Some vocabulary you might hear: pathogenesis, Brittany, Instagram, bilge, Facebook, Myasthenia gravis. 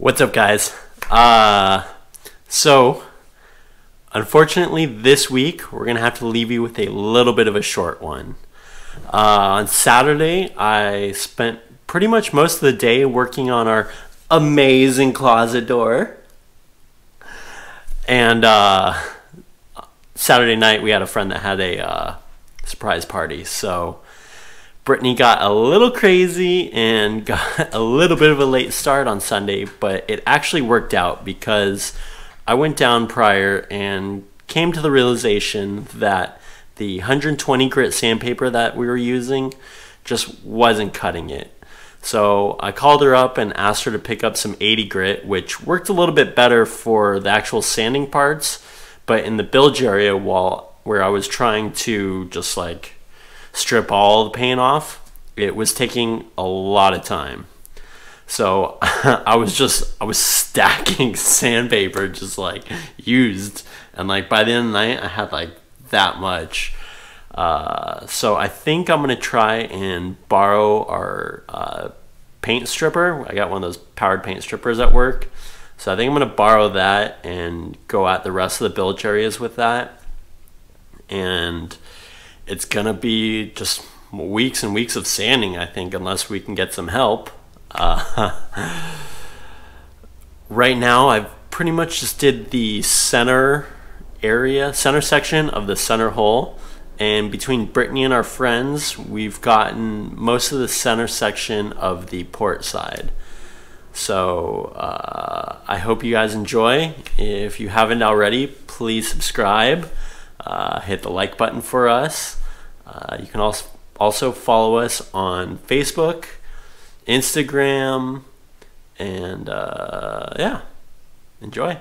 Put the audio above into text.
What's up, guys? So unfortunately this week we're gonna have to leave you with a little bit of a short one. On Saturday I spent pretty much most of the day working on our amazing closet door, and Saturday night we had a friend that had a surprise party, so Brittany got a little crazy and got a little bit of a late start on Sunday, but it actually worked out because I went down prior and came to the realization that the 120 grit sandpaper that we were using just wasn't cutting it. So I called her up and asked her to pick up some 80 grit, which worked a little bit better for the actual sanding parts, but in the bilge area where I was trying to just like strip all the paint off, it was taking a lot of time. So I was stacking sandpaper, just like used, and like by the end of the night I had like that much. So I think I'm gonna try and borrow our paint stripper. I got one of those powered paint strippers at work, so I think I'm gonna borrow that and go at the rest of the bilge areas with that. And it's gonna be just weeks and weeks of sanding, I think, unless we can get some help. Right now I've pretty much just did the center section of the center hole, and between Brittany and our friends we've gotten most of the center section of the port side. So I hope you guys enjoy. If you haven't already, please subscribe, hit the like button for us. You can also follow us on Facebook, Instagram, and yeah, enjoy.